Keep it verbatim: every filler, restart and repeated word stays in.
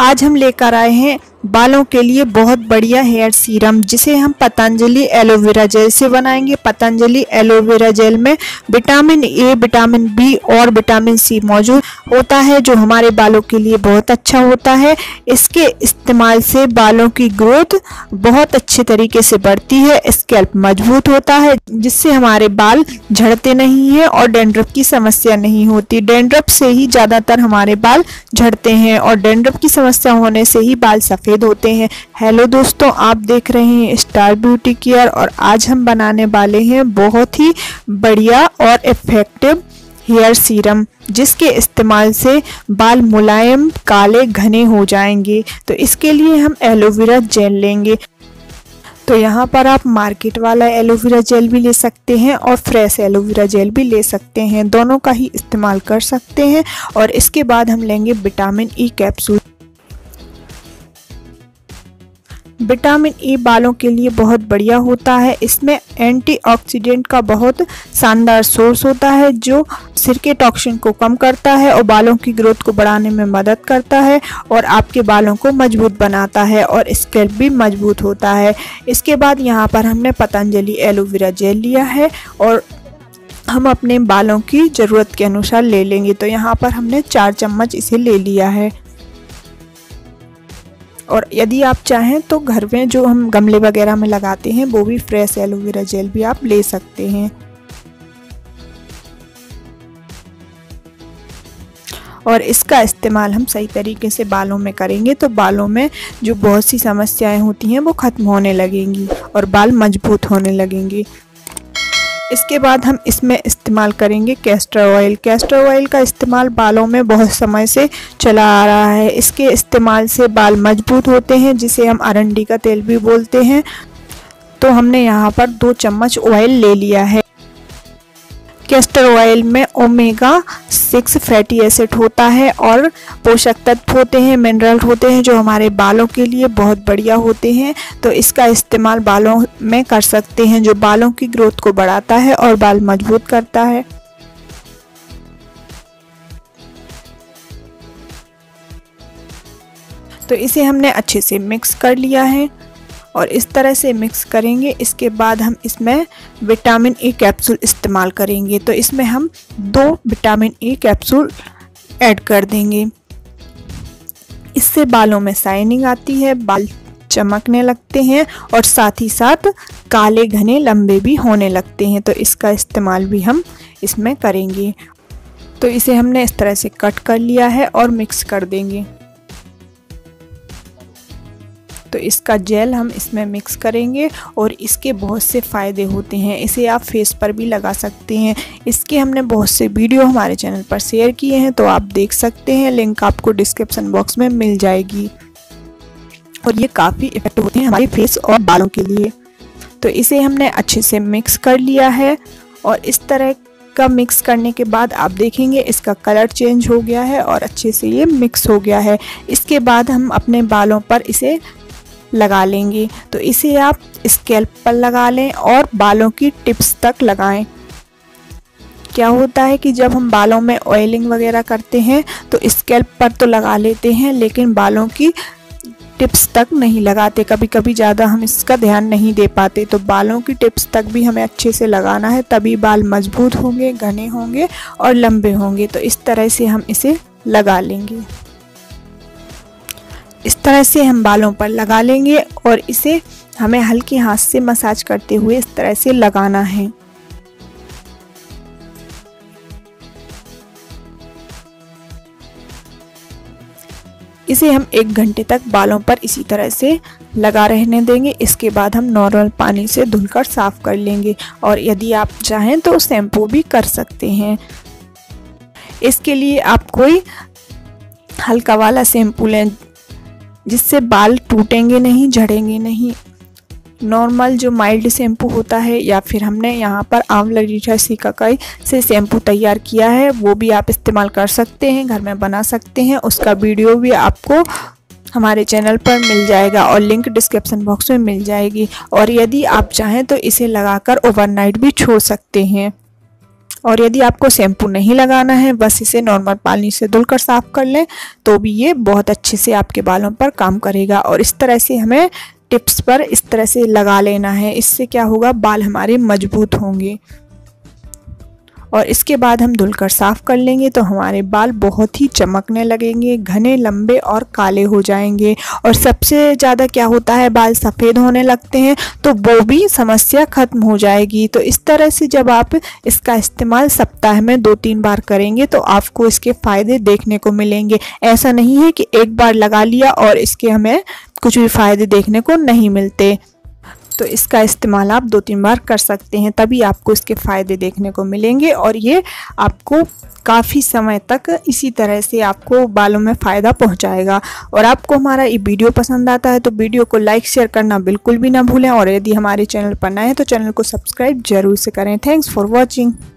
आज हम लेकर आए हैं बालों के लिए बहुत बढ़िया हेयर सीरम, जिसे हम पतंजलि एलोवेरा जेल से बनाएंगे। पतंजलि एलोवेरा जेल में विटामिन ए, विटामिन बी और विटामिन सी मौजूद होता है, जो हमारे बालों के लिए बहुत अच्छा होता है। इसके इस्तेमाल से बालों की ग्रोथ बहुत अच्छे तरीके से बढ़ती है, स्कैल्प मजबूत होता है, जिससे हमारे बाल झड़ते नहीं हैं और डैंड्रफ की समस्या नहीं होती। डैंड्रफ से ही ज़्यादातर हमारे बाल झड़ते हैं और डैंड्रफ की समस्या होने से ही बाल सफ़ेद होते हैं। हेलो दोस्तों, आप देख रहे हैं स्टार ब्यूटी केयर और आज हम बनाने वाले हैं बहुत ही बढ़िया और इफेक्टिव हेयर सीरम, जिसके इस्तेमाल से बाल मुलायम, काले, घने हो जाएंगे। तो इसके लिए हम एलोवेरा जेल लेंगे। तो यहाँ पर आप मार्केट वाला एलोवेरा जेल भी ले सकते हैं और फ्रेश एलोवेरा जेल भी ले सकते हैं, दोनों का ही इस्तेमाल कर सकते हैं। और इसके बाद हम लेंगे vitamin E capsule. Vitamin E बालों के लिए बहुत बढ़िया होता है। इसमें एंटीऑक्सीडेंट का बहुत शानदार सोर्स होता है, जो सिर के टॉक्सिन को कम करता है और बालों की ग्रोथ को बढ़ाने में मदद करता है और आपके बालों को मजबूत बनाता है और स्कैल्प भी मजबूत होता है। इसके बाद यहाँ पर हमने पतंजलि एलोवेरा जेल लिया है और हम अपने बालों की ज़रूरत के अनुसार ले लेंगे। तो यहाँ पर हमने चार चम्मच इसे ले लिया है। और यदि आप चाहें तो घर में जो हम गमले वगैरह में लगाते हैं, वो भी फ्रेश एलोवेरा जेल भी आप ले सकते हैं। और इसका इस्तेमाल हम सही तरीके से बालों में करेंगे तो बालों में जो बहुत सी समस्याएं होती हैं वो ख़त्म होने लगेंगी और बाल मजबूत होने लगेंगे। इसके बाद हम इसमें इस्तेमाल करेंगे कैस्टर ऑयल। कैस्टर ऑयल का इस्तेमाल बालों में बहुत समय से चला आ रहा है। इसके इस्तेमाल से बाल मजबूत होते हैं, जिसे हम अरंडी का तेल भी बोलते हैं। तो हमने यहाँ पर दो चम्मच ऑयल ले लिया है। कैस्टर ऑयल में ओमेगा सिक्स फैटी एसिड होता है और पोषक तत्व होते हैं, मिनरल होते हैं, जो हमारे बालों के लिए बहुत बढ़िया होते हैं। तो इसका इस्तेमाल बालों में कर सकते हैं, जो बालों की ग्रोथ को बढ़ाता है और बाल मजबूत करता है। तो इसे हमने अच्छे से मिक्स कर लिया है और इस तरह से मिक्स करेंगे। इसके बाद हम इसमें विटामिन ई कैप्सूल इस्तेमाल करेंगे। तो इसमें हम दो विटामिन ई कैप्सूल ऐड कर देंगे। इससे बालों में शाइनिंग आती है, बाल चमकने लगते हैं और साथ ही साथ काले, घने, लंबे भी होने लगते हैं। तो इसका इस्तेमाल भी हम इसमें करेंगे। तो इसे हमने इस तरह से कट कर लिया है और मिक्स कर देंगे। तो इसका जेल हम इसमें मिक्स करेंगे और इसके बहुत से फ़ायदे होते हैं। इसे आप फेस पर भी लगा सकते हैं। इसके हमने बहुत से वीडियो हमारे चैनल पर शेयर किए हैं, तो आप देख सकते हैं। लिंक आपको डिस्क्रिप्शन बॉक्स में मिल जाएगी। और ये काफ़ी इफेक्टिव होते हैं हमारे फेस और बालों के लिए। तो इसे हमने अच्छे से मिक्स कर लिया है और इस तरह का मिक्स करने के बाद आप देखेंगे इसका कलर चेंज हो गया है और अच्छे से ये मिक्स हो गया है। इसके बाद हम अपने बालों पर इसे लगा लेंगे। तो इसे आप स्कैल्प पर लगा लें और बालों की टिप्स तक लगाएं। क्या होता है कि जब हम बालों में ऑयलिंग वगैरह करते हैं तो स्कैल्प पर तो लगा लेते हैं, लेकिन बालों की टिप्स तक नहीं लगाते। कभी कभी ज़्यादा हम इसका ध्यान नहीं दे पाते। तो बालों की टिप्स तक भी हमें अच्छे से लगाना है, तभी बाल मजबूत होंगे, घने होंगे और लंबे होंगे। तो इस तरह से हम इसे लगा लेंगे। इस तरह से हम बालों पर लगा लेंगे और इसे हमें हल्के हाथ से मसाज करते हुए इस तरह से लगाना है। इसे हम एक घंटे तक बालों पर इसी तरह से लगा रहने देंगे। इसके बाद हम नॉर्मल पानी से धुलकर साफ कर लेंगे और यदि आप चाहें तो शैम्पू भी कर सकते हैं। इसके लिए आप कोई हल्का वाला शैम्पू लें, जिससे बाल टूटेंगे नहीं, झड़ेंगे नहीं। नॉर्मल जो माइल्ड शैम्पू होता है, या फिर हमने यहाँ पर आंवला, रीठा, शिकाकाई से शैम्पू तैयार किया है, वो भी आप इस्तेमाल कर सकते हैं, घर में बना सकते हैं। उसका वीडियो भी आपको हमारे चैनल पर मिल जाएगा और लिंक डिस्क्रिप्शन बॉक्स में मिल जाएगी। और यदि आप चाहें तो इसे लगाकर ओवरनाइट भी छोड़ सकते हैं। और यदि आपको शैम्पू नहीं लगाना है, बस इसे नॉर्मल पानी से धुलकर साफ कर लें तो भी ये बहुत अच्छे से आपके बालों पर काम करेगा। और इस तरह से हमें टिप्स पर इस तरह से लगा लेना है, इससे क्या होगा, बाल हमारे मजबूत होंगे। और इसके बाद हम धुलकर साफ कर लेंगे तो हमारे बाल बहुत ही चमकने लगेंगे, घने, लंबे और काले हो जाएंगे। और सबसे ज़्यादा क्या होता है, बाल सफ़ेद होने लगते हैं, तो वो भी समस्या ख़त्म हो जाएगी। तो इस तरह से जब आप इसका इस्तेमाल सप्ताह में दो तीन बार करेंगे तो आपको इसके फ़ायदे देखने को मिलेंगे। ऐसा नहीं है कि एक बार लगा लिया और इसके हमें कुछ भी फ़ायदे देखने को नहीं मिलते। तो इसका इस्तेमाल आप दो तीन बार कर सकते हैं, तभी आपको इसके फ़ायदे देखने को मिलेंगे। और ये आपको काफ़ी समय तक इसी तरह से आपको बालों में फ़ायदा पहुंचाएगा। और आपको हमारा ये वीडियो पसंद आता है तो वीडियो को लाइक शेयर करना बिल्कुल भी ना भूलें। और यदि हमारे चैनल पर नए हैं तो चैनल को सब्सक्राइब जरूर से करें। Thanks for watching.